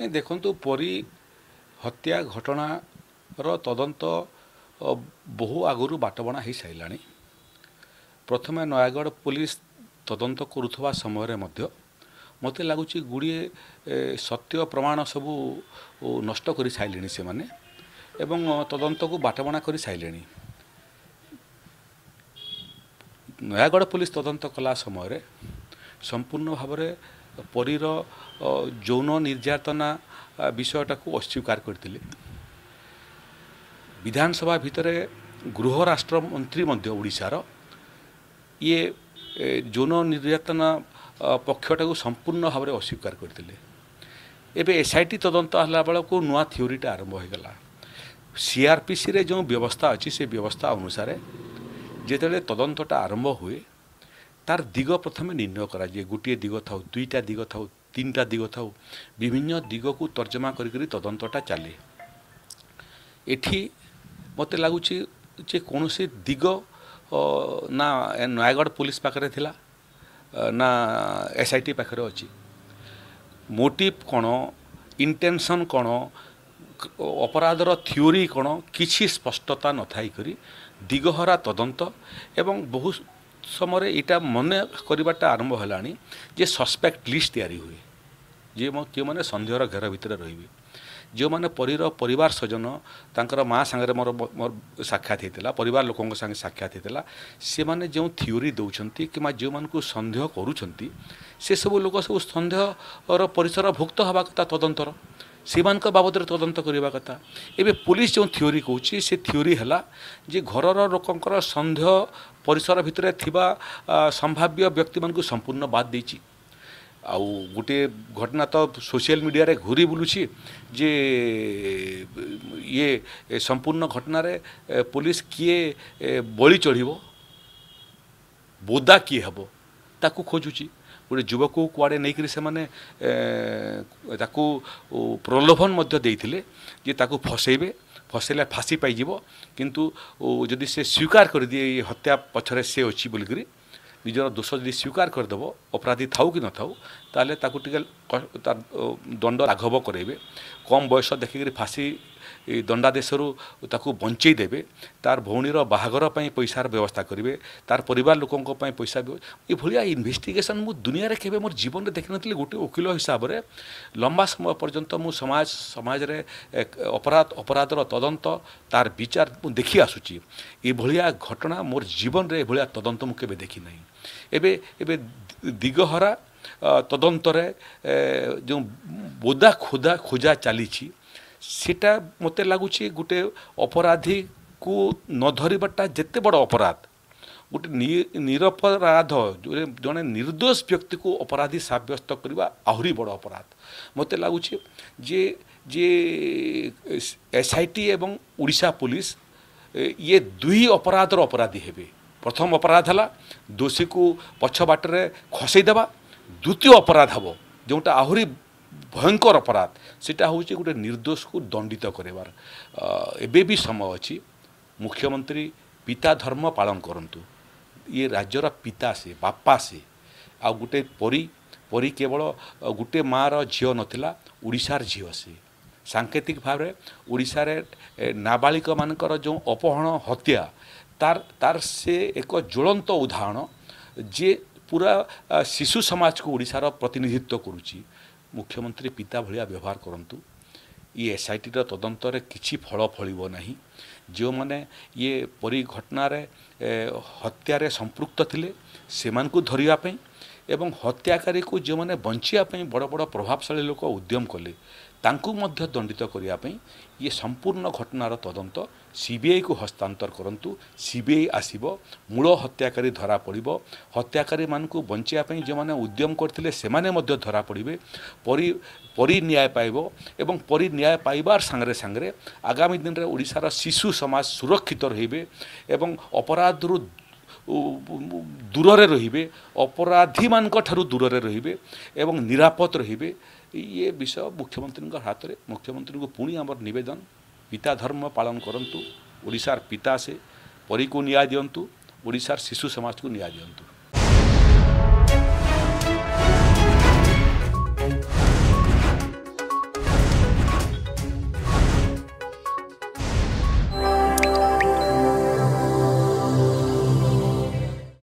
कहीं देखु परी हत्या घटनार तदंत बहु आगुरी बाटबणा हो सारा। प्रथम नयागढ़ पुलिस तदंत करुवा समय मत लगुच गुड़े सत्य प्रमाण सबू नष्ट कर सारे से मैंने एवं तदंत को बाटबणा कर सारे। नयागढ़ पुलिस तदंत कला समय संपूर्ण भाव में परीर यौन निर्यातना विषयटा को अस्वीकार करते। विधानसभा भितर गृह राष्ट्र मंत्री मध्य ओडिशार ये यौन निर्यातना पक्षटा को संपूर्ण भाव में अस्वीकार करते। एवं एसआईटी तदंत हला बेलू नुआ थीटा आरंभ होगा। सीआरपीसी रे जो व्यवस्था अच्छी से व्यवस्था अनुसार जिते तदंतटा आरंभ हुए तार दिग प्रथम निर्णय कराए। गोटे दिग था दुईटा दिग था तीन टा दिग था विभिन्न दिग को तर्जमा कर तदंतटा चले। एठी मत लगुच कौन से दिग ना नयागढ़ पुलिस पाखे थिला ना एसआईटी पाखे अच्छी। मोटिव कौन इंटेंशन कौन अपराधर थ्योरी कौन किसी स्पष्टता न थाई करी दिगहरा तदंत एवं बहु समय यहाँ मन करवाटा आरंभ होलानी जे सस्पेक्ट लिस्ट तैयारी हुए जे क्यों मैंने सन्देहर घेर भितर रही जो मैंने परीर परिवार सजन तांकर माँ सांगे मोर मोर साक्षात होता परिवार लोकों संगे साक्षात होता से मैंने जो थ्योरी दौरान कि जो मान सन्देह करुँच से सब लोक सब सन्देहर परिसर भुक्त हवा कथा तदंतर से बाबद तदंत करवा कथा। एवं पुलिस जो थ्योरी कौच से थ्योरी है जे घर लोकंर सन्देह परिसर भितर संभाव्य व्यक्ति मानू संपूर्ण बाद देछि। आउ गोटे घटना तो सोशल मीडिया रे घूरी बुलुछि जे ये संपूर्ण घटना रे पुलिस किए बलि चढ़ीबो बोदा किए हबो ताकू खोजुछि। गोटे युवक को कुआड़े नहीं करी से माने ताकू प्रलोभन जे ताकू फसैबे फसैले फाँसी पाई किंतु जदि से स्वीकार कर दिए ये हत्या पछरे से अच्छी बोलकर निजर दोष जदि स्वीकार करदेव अपराधी थाऊ कि न थाऊ ताले ताकू टिके दंड लाघव करेबे। कम बयस देखिक फाँसी दंडादेश बंचई देवे तार भौणीर बाहागर पैसार व्यवस्था करेंगे तार परिवार लोकों पैसा ये इन्वेस्टिगेशन मु दुनिया रे केबे मोर जीवन में देखी नी। गोटे वकिल हिसाब से लंबा समय पर्यंत मु समाज रे अपराध अपराधर तदंत तार विचार मु देखी आसुची। ये भलिया घटना मोर जीवन रे भलिया तदंत मु केबे देखी नहीं। एबे एबे दिगहरा तदंत रे जो बोदा खोदा खोजा चली सीटा मत लगुच गोटे अपराधी को न धरवाटा जिते बड़ अपराध गोटे निरपराध जड़े निर्दोष व्यक्ति को अपराधी सब्यस्त करवा आहरी बड़ अपराध। मत लगुच जे जे एसआईटी एवं ओडिशा पुलिस ये दुई अपराधर अपराधी हेबे। प्रथम अपराध है दोषी को पछ बाटरे खसईदेवा द्वितीय अपराध हम जोटा आहरी भयंकर अपराध सेटा हूँ गोटे निर्दोष को दंडित करेबार। एबे भी समय अच्छी मुख्यमंत्री पिता धर्म पालन करंतु। ये राज्यर पिता से बापा से आ गोटे परी परी केवल गोटे माँ रो झियो नथिला ओडिशार झियो से सांकेतिक भाव में ओडिशा रे नाबालिक मानकर जो अपहरण हत्या तार तार से एक ज्वलंत उदाहरण जे पूरा शिशु समाज को ओडिशार प्रतिनिधित्व करुची। मुख्यमंत्री पिता भलिया व्यवहार करंतु। ये एसआईटी तदंत रे किछि फल फलिबो नाही। जो माने ये परी घटना रे हत्या रे संपृक्त थिले सेमानकु धरिया पई एवं हत्याकारी को जो माने बंचिया पई बड़ बड़ प्रभावशाली लोक उद्यम कले तांकु मध्य दंडित करिया पई ये संपूर्ण घटनार तदंत सीबीआई को हस्तांतर करंतु। सीबीआई आसीबो मूल हत्याकारी धरा पड़िबो हत्याकारी मानकु बंचिया पई जे माने उद्यम करथिले सेमाने मध्य धरा पड़िबे परी परी न्याय पाइबो एवं परी न्याय पाइबार संगरे संगरे आगामी दिन रे ओडिसा रा शिशु समाज सुरक्षित रहिबे एवं अपराध रु दूर रे रहिबे अपराधी मानक ठारु दूर रे रहिबे एवं निरापद रहिबे। ये विषय मुख्यमंत्री हाथ में मुख्यमंत्री को पुणी आमर निवेदन पिता धर्म पालन करंतु। ओडिशार पिता से परी को न्याय दिंतु ओडिशार शिशु समाज को न्याय दिंतु।